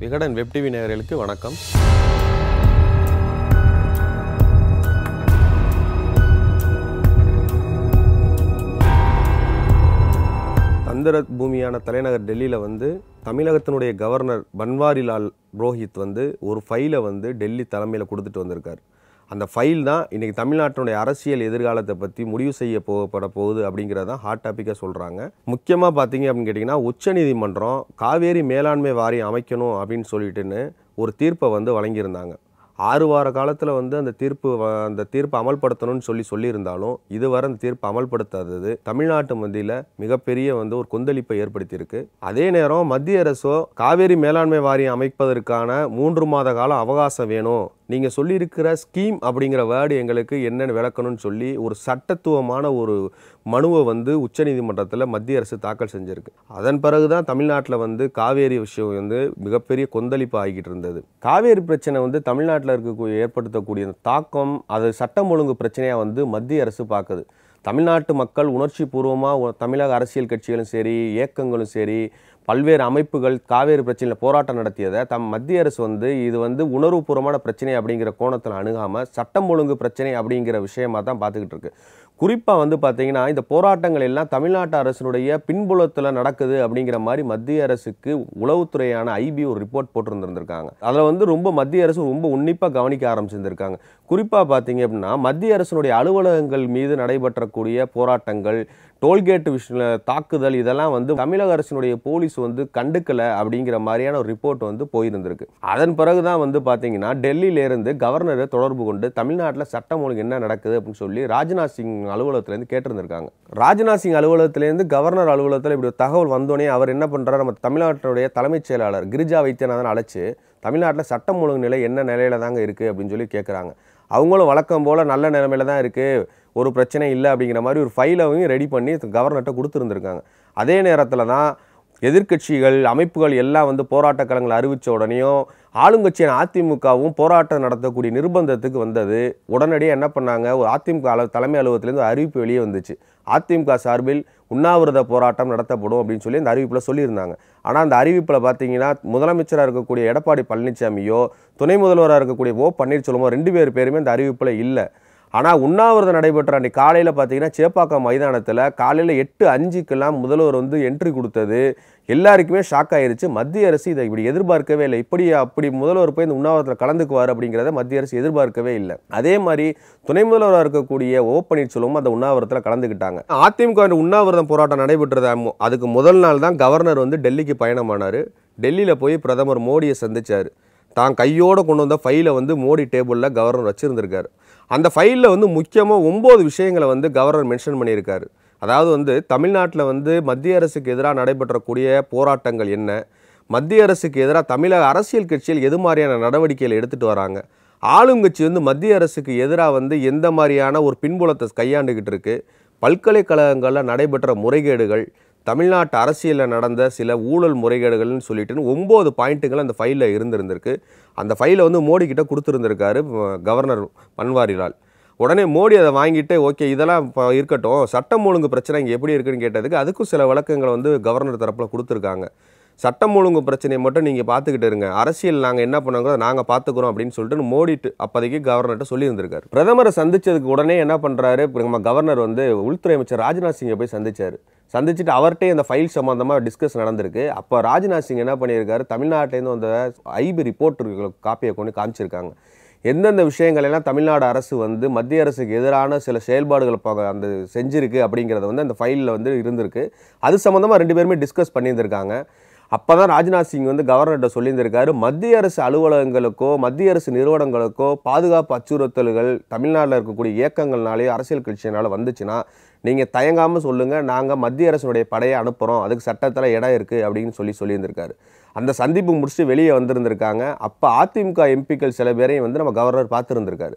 Vikatan TV நேயர்களுக்கு வணக்கம். தந்தரத் பூமியான தலைநகர் டெல்லியில வந்து தமிழகத்தினுடைய கவர்னர் பன்வாரிலால் புரோஹித் வந்து ஒரு ஃபைலை வந்து டெல்லி தலைமையில கொடுத்துட்டு வந்திருக்கார். அந்த ஃபைல் தான் இன்னைக்கு தமிழ்நாட்டுடைய அரசியல் எதிர்காலத்தை பத்தி முடிவு செய்ய போகப்பட போகுது அப்படிங்கறத தான் ஹாட் டாபிக்கா சொல்றாங்க. முக்கியமா பாத்தீங்க அப்படினு கேட்டிங்கனா உச்சநீதிமன்றம் காவேரி மேலாண்மை வாரியம் அமைக்கணும் அப்படினு சொல்லிட்டுன்னு ஒரு தீர்ப்பை வந்து வழங்கி இருந்தாங்க. 6 வார காலத்துல வந்து அந்த தீர்ப்பு அமல்படுத்தணும்னு சொல்லி இருந்தாலும் இதுவரை அந்த தீர்ப்பு அமல்படுத்தாதது தமிழ்நாட்டு மத்தியில மிகப்பெரிய வந்து ஒரு கொந்தளிப்பை ஏற்படுத்தி இருக்கு. அதே நேரம் மத்திய அரசோ காவேரி மேலாண்மை வாரியம் அமைப்பதற்கான 3 மாத கால அவகாசம் வேணும். நீங்க சொல்லி இருக்கிற ஸ்கீம் அப்படிங்கற வேர்ட் எங்களுக்கு என்னன்னு விளக்கணும்னு சொல்லி ஒரு சட்டத்துவமான ஒரு மனுவை வந்து உச்சநீதிமன்றத்துல மத்திய அரசு தாக்கல் செஞ்சிருக்கு. அதன் பிறகு தான் தமிழ்நாட்டுல வந்து காவேரி விஷயம் வந்து மிகப்பெரிய கொந்தளிப்பு ஆகிட்டு இருந்தது. காவேரி பிரச்சனை வந்து தமிழ்நாட்டுல இருக்க ஏற்படுத்தக்கூடிய தாக்கம் அது சட்டம் ஒழுங்கு பிரச்சனையா வந்து மத்திய அரசு பாக்குது. தமிழ்நாட்டு மக்கள் உணர்ச்சி பூர்வமா தமிழக அரசியல் கட்சிகளும் சரி இயக்கங்களும் சரி பல்வேறு அமைப்புகள் காவேரி பிரச்சனையில போராட்டம் நடத்தியதை மத்திய அரசு வந்து இது வந்து உணர்வுபூர்வமான பிரச்சனை அப்படிங்கிற கோணத்துல அணுகாம சட்டம் ஒழுங்கு பிரச்சனை அப்படிங்கிற விஷயமா தான் பார்த்துக்கிட்டு இருக்கு. குறிப்பா வந்து பாத்தீங்கன்னா இந்த போராட்டங்கள் எல்லாம் தமிழ்நாடு அரசுடைய பின்புலத்துல நடக்குது அப்படிங்கிற மாதிரி மத்திய அரசுக்கு உளவுத்துறையான ஐபி ஒரு ரிப்போர்ட் போட்டிருந்திருக்காங்க. அதுல வந்து ரொம்ப மத்திய அரசு ரொம்ப உன்னிப்பா கவனிக்க ஆரம்பிச்சிருந்திருக்காங்க. குறிப்பா பாத்தீங்க அப்படின்னா மத்திய அரசுடைய அலுவலகங்கள் மீது நடைபெற்றக்கூடிய போராட்டங்கள் டோல்கேட் தாக்குதல் இதெல்லாம் வந்து தமிழக அரசுடைய போலீஸ் வந்து கண்டுக்கல அப்படிங்கிற மாதிரியான ஒரு ரிப்போர்ட் வந்து போயிருந்திருக்கு. அதன் பிறகுதான் வந்து பாத்தீங்கன்னா டெல்லியில இருந்து கவர்னரை தொடர்பு கொண்டு தமிழ்நாட்டில் சட்டம் ஒழுங்கு என்ன நடக்குது அப்படின்னு சொல்லி ராஜ்நாத் சிங் அலுவலகத்திலேருந்து கேட்டிருந்திருக்காங்க. ராஜ்நாத் சிங் அலுவலகத்திலேருந்து கவர்னர் அலுவலகத்தில் இப்படி தகவல் வந்தோடனே அவர் என்ன பண்றாரு, நம்ம தமிழ்நாட்டினுடைய தலைமைச் செயலாளர் கிரிஜா வைத்தியநாதன் அழைச்சு தமிழ்நாட்டில் சட்டம் ஒழுங்கு நிலை என்ன நிலையில தாங்க இருக்கு அப்படின்னு சொல்லி கேட்குறாங்க. அவங்களும் வழக்கம் போல நல்ல நிலைமையில தான் இருக்கு, ஒரு பிரச்சனை இல்லை அப்படிங்கிற மாதிரி ஒரு ஃபைலையும் ரெடி பண்ணி கவர்னர்கிட்ட கொடுத்துருந்துருக்காங்க. அதே நேரத்தில் தான் எதிர்கட்சிகள் அமைப்புகள் எல்லாம் வந்து போராட்ட களங்களை அறிவித்த உடனேயும் ஆளுங்கட்சியான அதிமுகவும் போராட்டம் நடத்தக்கூடிய நிர்பந்தத்துக்கு வந்தது. உடனடியாக என்ன பண்ணாங்க, ஒரு அதிமுக தலைமை அலுவலகத்திலேருந்து அறிவிப்பு வெளியே வந்துச்சு. அதிமுக சார்பில் உண்ணாவிரத போராட்டம் நடத்தப்படும் அப்படின்னு சொல்லி அந்த அறிவிப்பில் சொல்லியிருந்தாங்க. ஆனால் அந்த அறிவிப்பில் பார்த்தீங்கன்னா முதலமைச்சராக இருக்கக்கூடிய எடப்பாடி பழனிசாமியோ துணை முதல்வராக இருக்கக்கூடிய ஓ பன்னீர்செல்வமோ 2 பேருமே அந்த அறிவிப்பில் இல்லை. ஆனால் உண்ணாவிரதம் நடைபெற்ற அன்றைக்கு காலையில் பார்த்தீங்கன்னா சேப்பாக்கம் மைதானத்தில் காலையில் 8:05க்கெல்லாம் முதல்வர் வந்து என்ட்ரி கொடுத்தது எல்லாருக்குமே ஷாக் ஆயிருச்சு. மத்திய அரசு இதை இப்படி எதிர்பார்க்கவே இல்லை, அப்படி முதல்வர் போய் இந்த உண்ணாவிரதத்தில் கலந்துக்குவார் அப்படிங்கிறத மத்திய அரசு எதிர்பார்க்கவே இல்லை. அதே மாதிரி துணை முதல்வராக இருக்கக்கூடிய ஓ பன்னீர்செல்வமும் அந்த உண்ணாவிரதத்தில் கலந்துக்கிட்டாங்க. அதிமுக உண்ணாவிரதம் போராட்டம் நடைபெற்றதா அதுக்கு முதல் நாள் தான் கவர்னர் வந்து டெல்லிக்கு பயணமானார். டெல்லியில் போய் பிரதமர் மோடியை சந்தித்தார். தான் கையோடு கொண்டு வந்த ஃபைலை வந்து மோடி டேபிளில் கவர்னர் வச்சுருந்துருக்காரு. அந்த ஃபைலில் வந்து முக்கியமாக 9 விஷயங்களை வந்து கவர்னர் மென்ஷன் பண்ணியிருக்காரு. அதாவது வந்து தமிழ்நாட்டில் வந்து மத்திய அரசுக்கு எதிராக நடைபெற்றக்கூடிய போராட்டங்கள் என்ன, மத்திய அரசுக்கு எதிராக தமிழக அரசியல் கட்சியில் எது மாதிரியான நடவடிக்கைகள் எடுத்துகிட்டு வராங்க, ஆளுங்கட்சி வந்து மத்திய அரசுக்கு எதிராக வந்து எந்த மாதிரியான ஒரு பின்புலத்தை கையாண்டுக்கிட்டு இருக்குது, பல்கலைக்கழகங்களில் நடைபெற்ற முறைகேடுகள், தமிழ்நாட்டு அரசியலில் நடந்த சில ஊழல் முறைகேடுகள்னு சொல்லிட்டு 9 பாயிண்ட்டுகள் அந்த ஃபைலில் இருந்திருக்கு. அந்த ஃபைலை வந்து மோடிக்கிட்ட கொடுத்துருந்துருக்காரு கவர்னர் பன்வாரிலால். உடனே மோடி அதை வாங்கிட்டு ஓகே இதெல்லாம் இருக்கட்டும், சட்டம் ஒழுங்கு பிரச்சனை இங்கே எப்படி இருக்குன்னு கேட்டதுக்கு அதுக்கும் சில விளக்கங்களை வந்து கவர்னர் தரப்பில் கொடுத்துருக்காங்க. சட்டம் ஒழுங்கு பிரச்சனையை மட்டும் நீங்கள் பார்த்துக்கிட்டு இருங்க, அரசியல் நாங்கள் என்ன பண்ணுறோம் நாங்கள் பார்த்துக்குறோம் அப்படின்னு சொல்லிட்டு மோடிட்டு அப்போதைக்கு கவர்னர்கிட்ட சொல்லியிருந்திருக்காரு. பிரதமரை சந்தித்ததுக்கு உடனே என்ன பண்ணுறாரு நம்ம கவர்னர் வந்து உள்துறை அமைச்சர் ராஜ்நாத் சிங்கை போய் சந்திச்சுட்டு அவர்கிட்டே இந்த ஃபைல் சம்மந்தமாக டிஸ்கஸ் நடந்திருக்கு. அப்போ ராஜ்நாத் சிங் என்ன பண்ணியிருக்காரு, தமிழ்நாட்டிலேருந்து வந்த ஐபி ரிப்போர்ட் காப்பியை கொண்டு காமிச்சிருக்காங்க. எந்தெந்த விஷயங்கள் எல்லாம் தமிழ்நாடு அரசு வந்து மத்திய அரசுக்கு எதிரான சில செயல்பாடுகளை அந்த செஞ்சுருக்கு அப்படிங்கிறத வந்து அந்த ஃபைலில் வந்து இருந்திருக்கு. அது சம்மந்தமாக 2 பேருமே டிஸ்கஸ் பண்ணியிருந்திருக்காங்க. அப்போ தான் ராஜ்நாத் சிங் வந்து கவர்னர்கிட்ட சொல்லியிருந்திருக்காரு, மத்திய அரசு அலுவலகங்களுக்கோ மத்திய அரசு நிறுவனங்களுக்கோ பாதுகாப்பு அச்சுறுத்தல்கள் தமிழ்நாட்டில் இருக்கக்கூடிய இயக்கங்கள்னாலேயோ அரசியல் கட்சியினால வந்துச்சுன்னா நீங்கள் தயங்காமல் சொல்லுங்கள், நாங்கள் மத்திய அரசுடைய படையை அனுப்புகிறோம், அதுக்கு சட்டத்தில் இடம் இருக்குது அப்படின்னு சொல்லியிருந்திருக்காரு. அந்த சந்திப்பு முடிச்சுட்டு வெளியே வந்திருந்திருக்காங்க. அப்போ அதிமுக எம்பிக்கள் சில பேரையும் வந்து நம்ம கவர்னர் பார்த்துருந்துருக்காரு.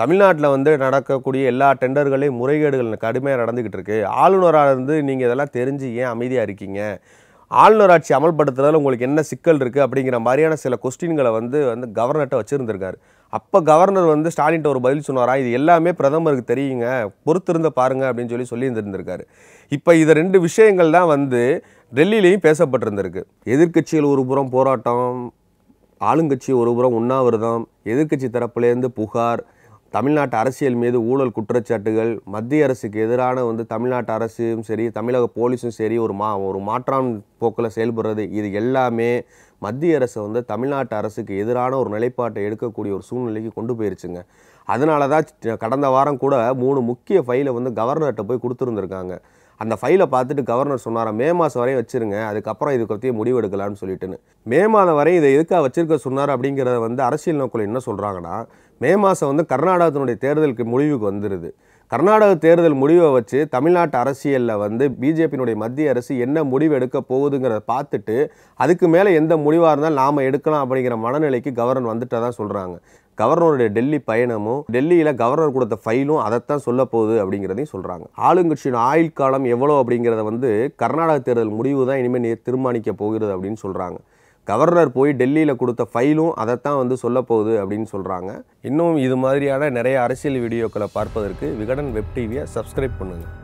தமிழ்நாட்டில் வந்து நடக்கக்கூடிய எல்லா டெண்டர்களையும் முறைகேடுகள் கடுமையாக நடந்துக்கிட்டு இருக்குது. ஆளுநராக இருந்து நீங்கள் இதெல்லாம் தெரிஞ்சு ஏன் அமைதியாக இருக்கீங்க, ஆளுநர் ஆட்சி அமல்படுத்துறதுல உங்களுக்கு என்ன சிக்கல் இருக்குது அப்படிங்கிற மாதிரியான சில கொஸ்டின்களை வந்து கவர்னர்கிட்ட வச்சுருந்துருக்காரு. அப்போ கவர்னர் வந்து ஸ்டாலின்கிட்ட ஒரு பதில் சொன்னாரா, இது எல்லாமே பிரதமருக்கு தெரியுங்க, பொறுத்திருந்த பாருங்கள் அப்படின்னு சொல்லியிருந்துருக்காரு. இப்போ இது ரெண்டு விஷயங்கள் தான் வந்து டெல்லியிலையும் பேசப்பட்டிருந்திருக்கு. எதிர்க்கட்சிகள் ஒரு புறம் போராட்டம், ஆளுங்கட்சி ஒரு புறம் உண்ணாவிரதம், எதிர்க்கட்சி தரப்புலேருந்து புகார், தமிழ்நாட்டு அரசியல் மீது ஊழல் குற்றச்சாட்டுகள், மத்திய அரசுக்கு எதிரான வந்து தமிழ்நாட்டு அரசும் சரி தமிழக போலீஸும் சரி ஒரு மாற்றான் போக்கில் செயல்படுறது, இது எல்லாமே மத்திய அரசை வந்து தமிழ்நாட்டு அரசுக்கு எதிரான ஒரு நிலைப்பாட்டை எடுக்கக்கூடிய ஒரு சூழ்நிலைக்கு கொண்டு போயிருச்சுங்க. அதனால தான் கடந்த வாரம் கூட 3 முக்கிய ஃபைலை வந்து கவர்னர்கிட்ட போய் கொடுத்துருந்துருக்காங்க. அந்த ஃபைலை பார்த்துட்டு கவர்னர் சொன்னாரா, மே மாதம் வரையும் வச்சுருங்க, அதுக்கப்புறம் இதை பற்றியே முடிவு எடுக்கலான்னு சொல்லிட்டுன்னு. மே மாதம் வரையும் இதை எதுக்காக வச்சுருக்க சொன்னார் அப்படிங்கிறத வந்து அரசியல் நோக்கில் என்ன சொல்கிறாங்கன்னா, மே மாதம் வந்து கர்நாடகத்தினுடைய தேர்தலுக்கு முடிவுக்கு வந்துடுது. கர்நாடக தேர்தல் முடிவை வச்சு தமிழ்நாட்டு அரசியலில் வந்து பிஜேபியினுடைய மத்திய அரசு என்ன முடிவு எடுக்க போகுதுங்கிறத பார்த்துட்டு அதுக்கு மேலே எந்த முடிவாக இருந்தாலும் நாம் எடுக்கலாம் அப்படிங்கிற மனநிலைக்கு கவர்னர் வந்துட்டதான் சொல்கிறாங்க. கவர்னருடைய டெல்லி பயணமும் டெல்லியில் கவர்னர் கொடுத்த ஃபைலும் அதைத்தான் சொல்ல போகுது அப்படிங்கிறதையும் சொல்கிறாங்க. ஆளுங்கட்சியின் ஆயுள் காலம் எவ்வளோ அப்படிங்கிறத வந்து கர்நாடக தேர்தல் முடிவு தான் இனிமேல் தீர்மானிக்க போகிறது அப்படின்னு சொல்கிறாங்க. கவர்னர் போய் டெல்லியில் கொடுத்த ஃபைலும் அதைத்தான் வந்து சொல்ல போகுது அப்படின்னு சொல்கிறாங்க. இன்னும் இது மாதிரியான நிறைய அரசியல் வீடியோக்களை பார்ப்பதற்கு விகடன் வெப் டிவியை சப்ஸ்கிரைப் பண்ணுங்கள்.